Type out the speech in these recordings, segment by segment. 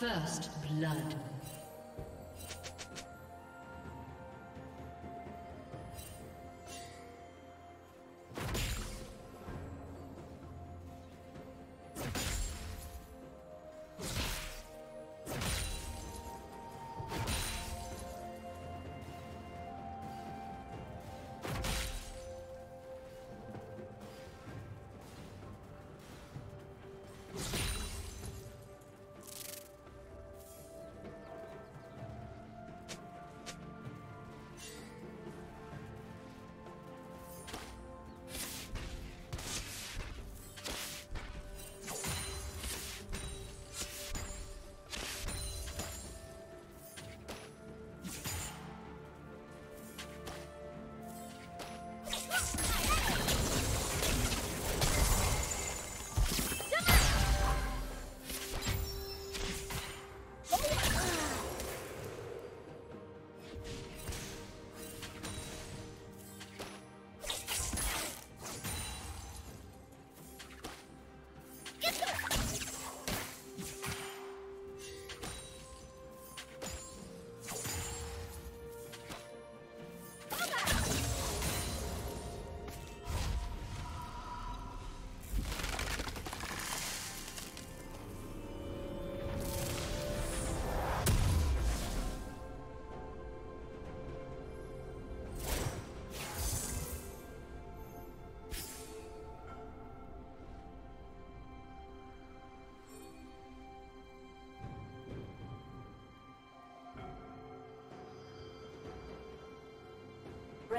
First blood.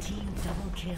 Team double kill.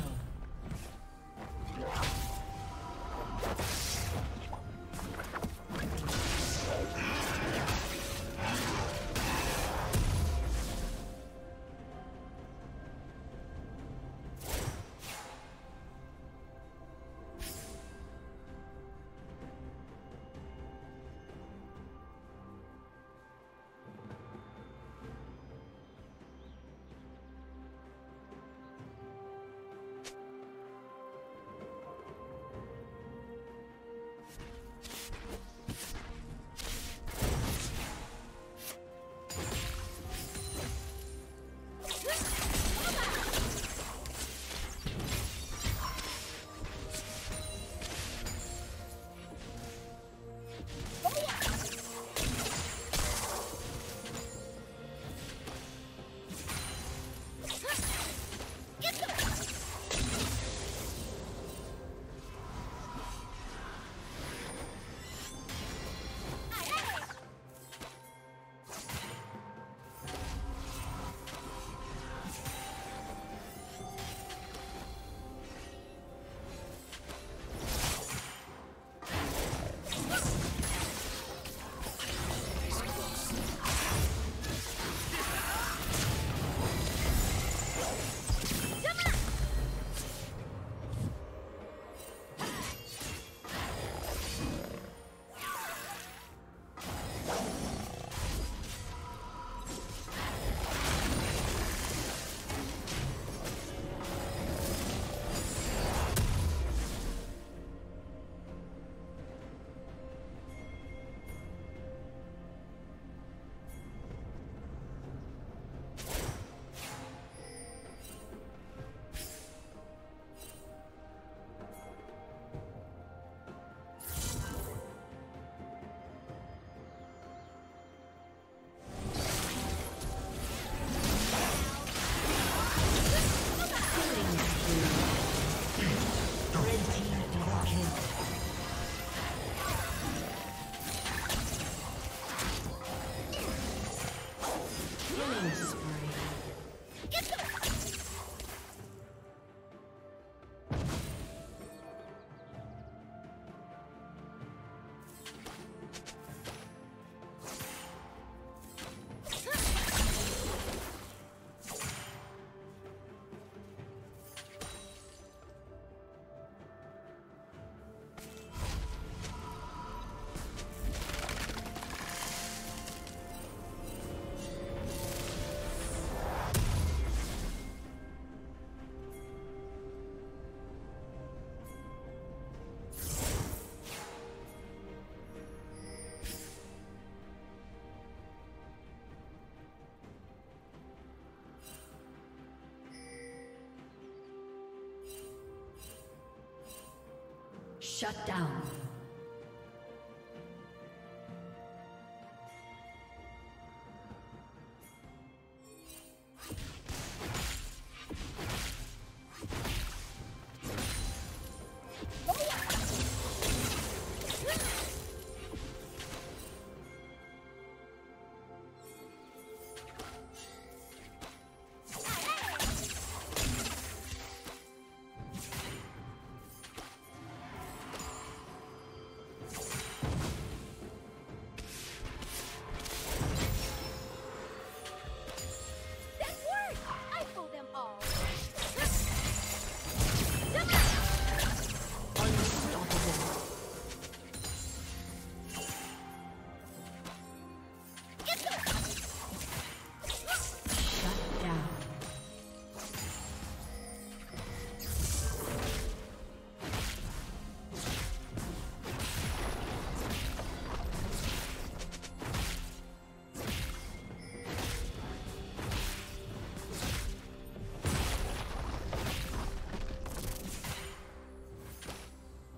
Shut down.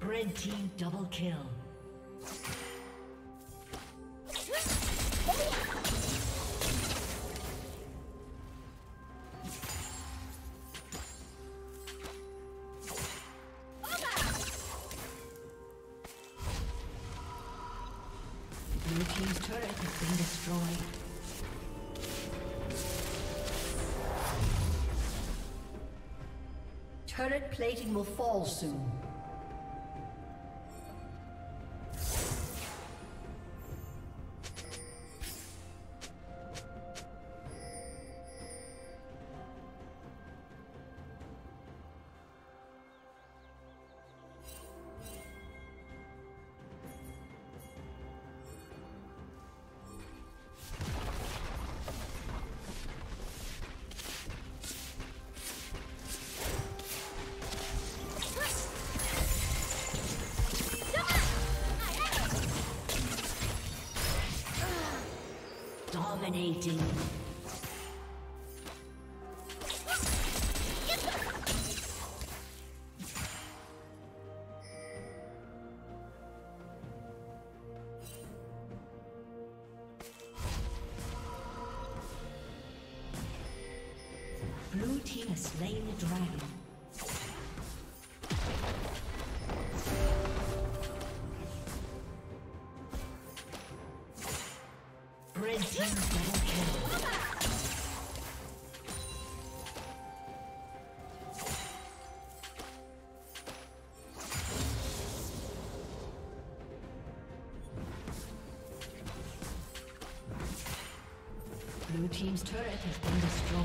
Red team double kill. Blue team's turret has been destroyed. Turret plating will fall soon. Dominating. Blue team has slain the dragon. Blue team's turret has been destroyed.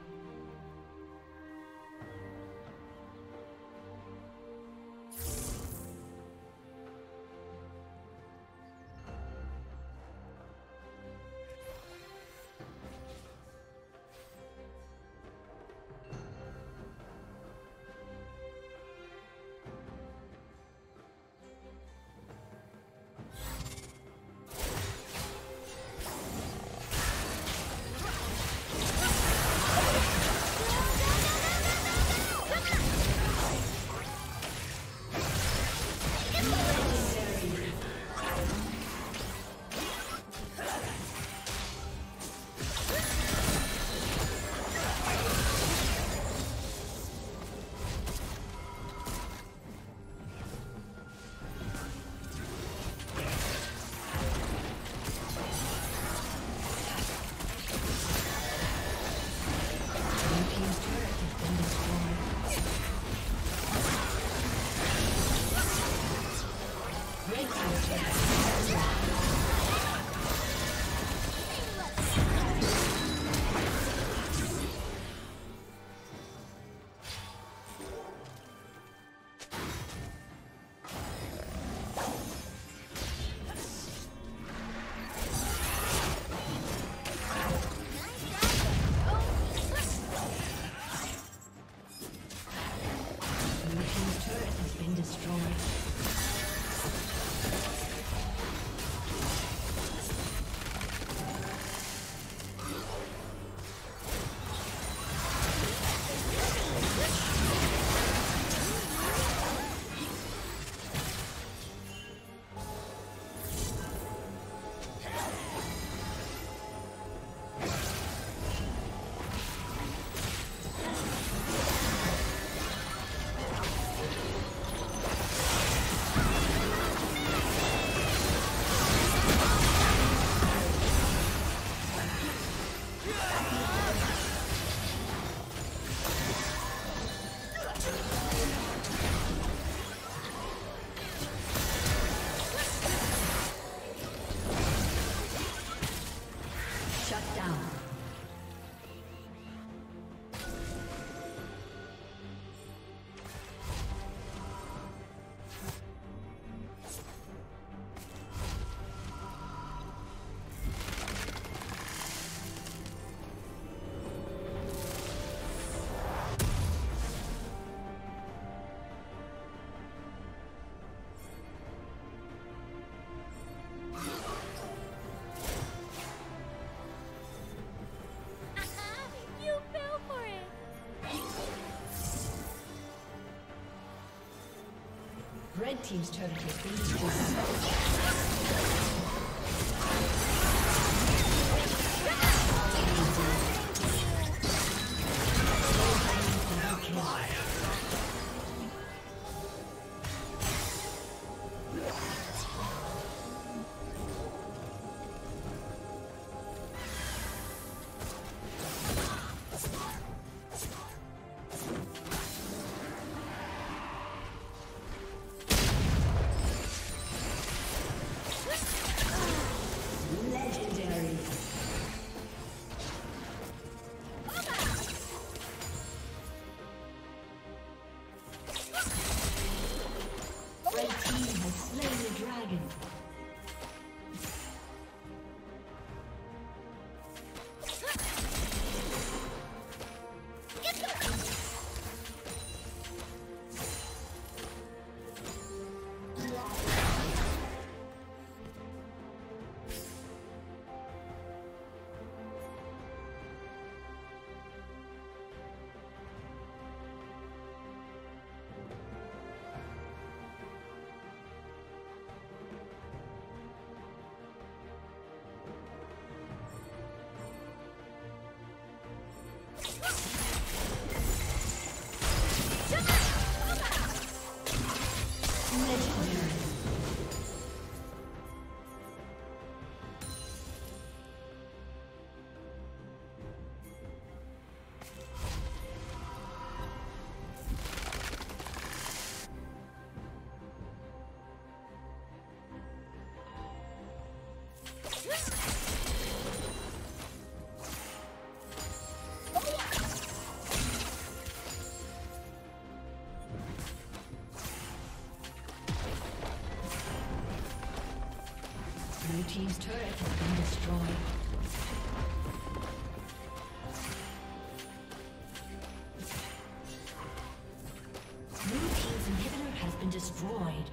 been destroyed. Red team's turret has been destroyed. Blue team's turret has been destroyed.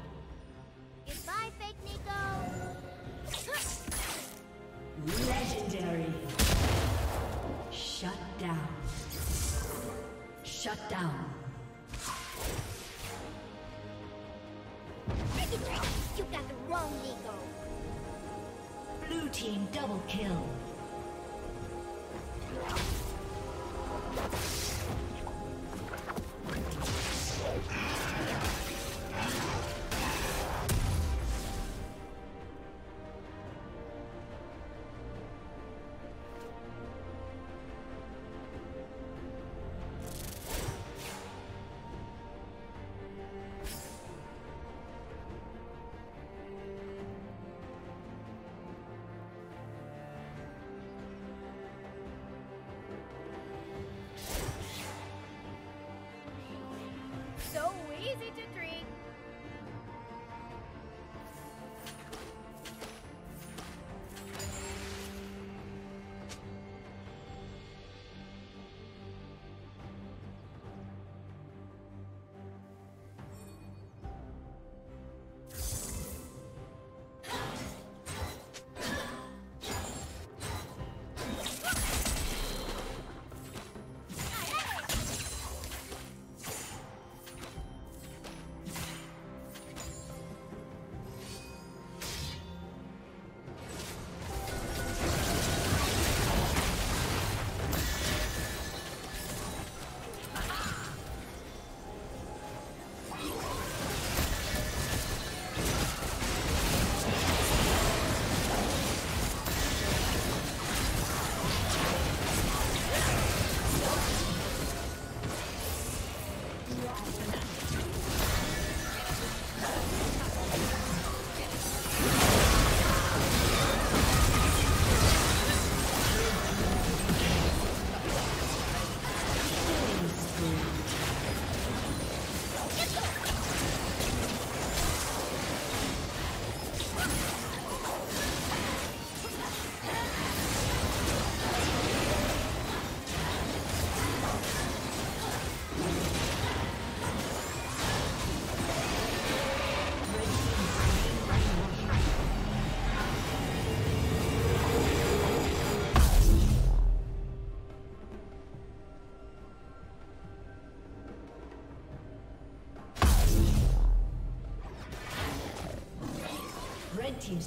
team's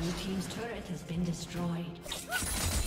Blue team's turret has been destroyed.